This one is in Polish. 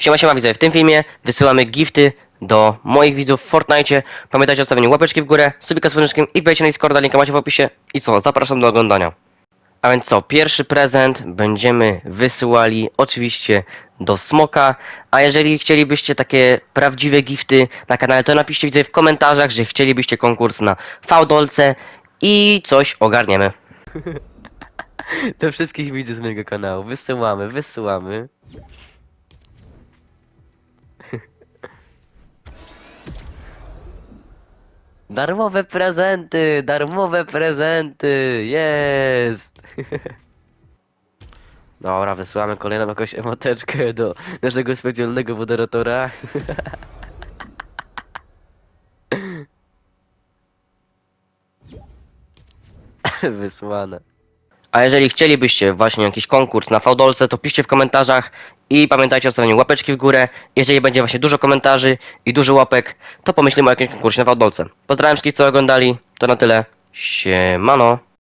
Siema, siema widzowie, w tym filmie wysyłamy gifty do moich widzów w Fortnite. Pamiętajcie o stawieniu łapeczki w górę, subika z dzwoneczkiem i wejdźcie na Discorda, linka macie w opisie. I co, zapraszam do oglądania. A więc co, pierwszy prezent będziemy wysyłali oczywiście do Smoka. A jeżeli chcielibyście takie prawdziwe gifty na kanale, to napiszcie widzowie w komentarzach, że chcielibyście konkurs na Dolce i coś ogarniemy. Do wszystkich widzów z mojego kanału wysyłamy. Darmowe prezenty, jest! Dobra, wysyłamy kolejną jakąś emoteczkę do naszego specjalnego moderatora. Wysłane. A jeżeli chcielibyście właśnie jakiś konkurs na Dolce, to piszcie w komentarzach i pamiętajcie o stawieniu łapeczki w górę. Jeżeli będzie właśnie dużo komentarzy i dużo łapek, to pomyślimy o jakimś konkursie na Dolce. Pozdrawiam wszystkich, co oglądali. To na tyle. Siemano.